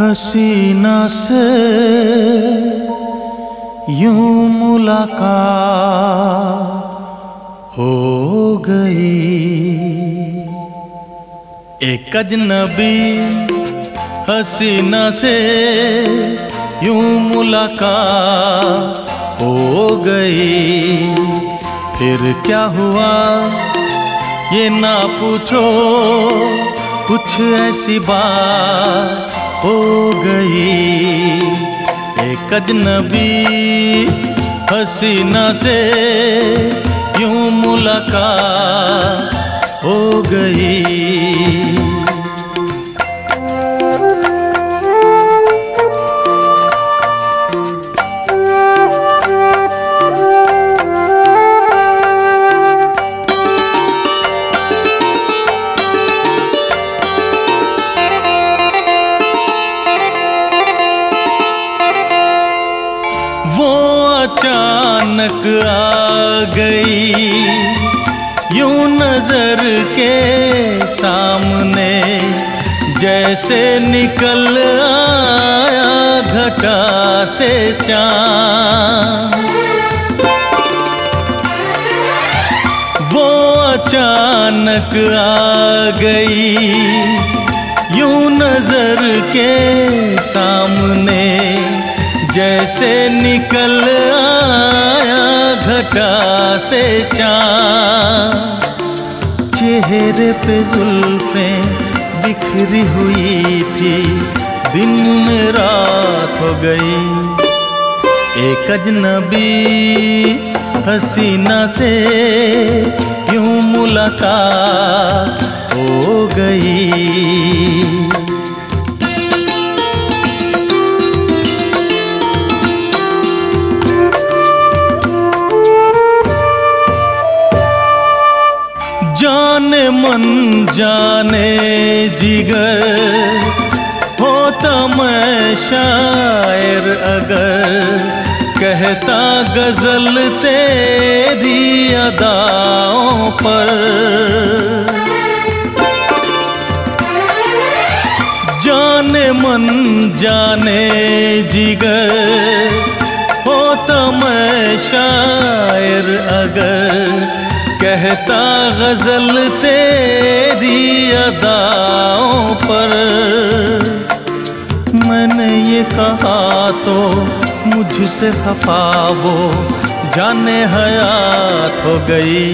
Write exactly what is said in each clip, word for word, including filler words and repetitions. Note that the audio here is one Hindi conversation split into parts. हसीना से यूं मुलाकात हो गई। एक अजनबी हसीना से यूं मुलाकात हो गई। फिर क्या हुआ ये ना पूछो, कुछ ऐसी बात हो गई। एक अजनबी हसीना से यूं मुलाकात हो गई। अचानक आ गई यूं नजर के सामने, जैसे निकल आया घटा से चाँद। वो अचानक आ गई यूं नजर के सामने, जैसे निकल आया घटा से चाँद। चेहरे पे जुल्फें बिखरी हुई थी, दिन में रात हो गई। एक अजनबी हसीना से यूं मुलाकात हो गई। जाने मन जाने जिगर होता मैं शायर अगर, कहता गजल तेरी अदाओं पर। जाने मन जाने जिगर होता मैं शायर अगर, कहता गजल तेरी अदाओं पर। मैंने ये कहा तो मुझसे खफा वो जाने हयात हो गई।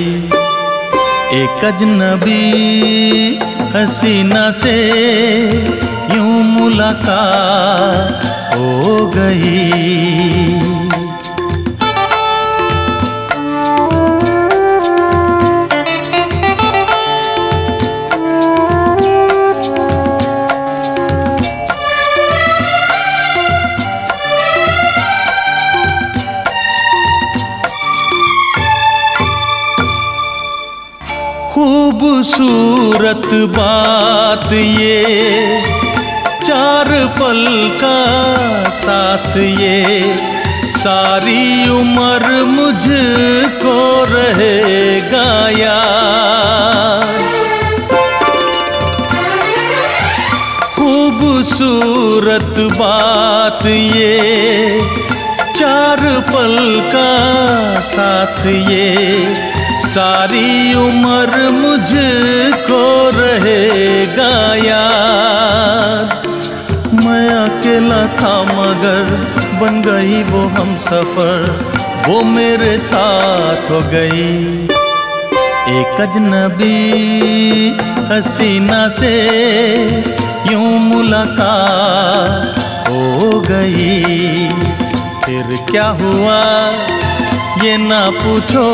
एक अजनबी हसीना से यूं मुलाकात हो गई। खूबसूरत बात ये चार पल का साथ, ये सारी उम्र मुझको रहेगा यार। खूबसूरत बात ये चार पल का साथ, ये सारी उम्र मुझको रहेगा याद। मैं अकेला था मगर बन गई वो हम सफर, वो मेरे साथ हो गई। एक अजनबी हसीना से यूं मुलाकात हो गई। फिर क्या हुआ ये ना पूछो,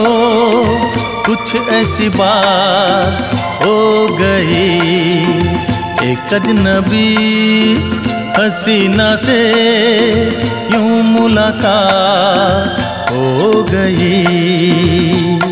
कुछ ऐसी बात हो गई। एक अजनबी हसीना से यूं मुलाकात हो गई।